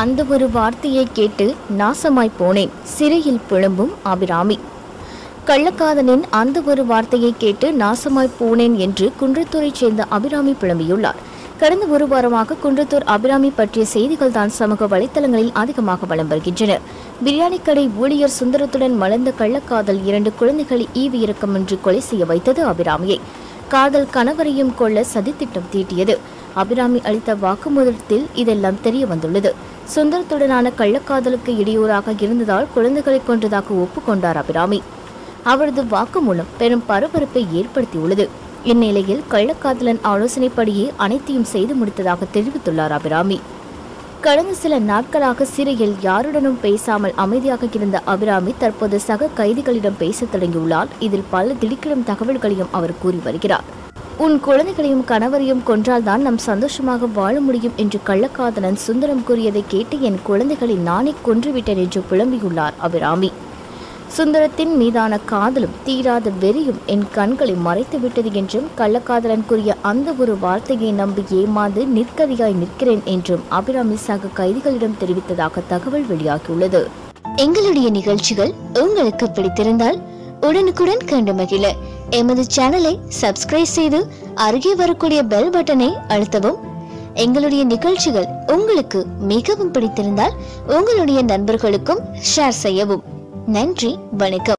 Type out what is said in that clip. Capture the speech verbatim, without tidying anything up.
அந்த ஒரு வார்த்தையை கேட்டு நாசமாய் போனேன் சிறையில் புலம்பும் அபிராமி. கள்ளக்காதலின் அந்த ஒரு வார்த்தையை கேட்டு நாசமாய் போனேன் என்று குன்றத்தூரைச் சேர்ந்த அபிராமி புலம்பியுள்ளார். கடந்த ஒரு வாரமாக குன்றத்தூர் அபிராமி பற்றிய செய்திகள் தான் சமூக வலைத்தளங்களில் அதிகமாக வலம் வருகின்றன. பிரியாணி கடை ஊழியர் சுந்தரத்துடன் மலர்ந்த கள்ளக்காதல் இரண்டு குழந்தைகளை ஈவி இரக்கமின்றி கொலை செய்ய வைத்தது அபிராமியை. காதல் கணவரையும் கொள்ள சதித்திட்டம் தீட்டியது. அபிராமி அளித்த வாக்குமூலத்தில் இதெல்லாம் தெரிய வந்துள்ளது. சுந்தரத்துடனான கள்ளக்காதலுக்கு இடையூறாக இருந்ததால் குழந்தைகளை கொன்றதாக ஒப்புக்கொண்டார் அபிராமி. அவரது வாக்குமூலம் பெரும் பரபரப்பை ஏற்படுத்தியுள்ளது. இந்நிலையில் கள்ளக்காதலன் ஆலோசனைப்படியே அனைத்தையும் செய்து முடித்ததாக தெரிவித்துள்ளார் அபிராமி. கடந்த சில நாட்களாக சிறையில் யாருடனும் பேசாமல் அமைதியாக இருந்த அபிராமி தற்போது சக கைதிகளிடம் பேசத் தொடங்கியுள்ளார். இதில் பல திடுக்கிடும் தகவல்களையும் அவர் கூறி வருகிறார். உன் குழந்தைகளையும் கணவரையும் கொன்றால்தான் நம் சந்தோஷமாக வாழ முடியும் என்று கள்ளக்காதலன் சுந்தரம் கூறியதை கேட்டு என் குழந்தைகளை நானே கொன்றுவிட்டேன் என்று புலம்பியுள்ளார் அபிராமி. சுந்தரத்தின் மீதான காதலும் தீராத வெறியும் என் கண்களை மறைத்துவிட்டது என்றும் கள்ளக்காதலன் கூறிய அந்த ஒரு வார்த்தையை நம்பி ஏமாந்து நிற்கதியாய் நிற்கிறேன் என்றும் அபிராமி சக கைதிகளிடம் தெரிவித்ததாக தகவல் வெளியாகியுள்ளது. எங்களுடைய நிகழ்ச்சிகள் உங்களுக்கு பிடித்திருந்தால் உடனுக்குடன் கண்டு மகிழ எமது சேனலை சப்ஸ்கிரைப் செய்து அருகே வரக்கூடிய பெல் பட்டனை அழுத்தவும். எங்களுடைய நிகழ்ச்சிகள் உங்களுக்கு மிகவும் பிடித்திருந்தால் உங்களுடைய நண்பர்களுக்கும் ஷேர் செய்யவும். நன்றி, வணக்கம்.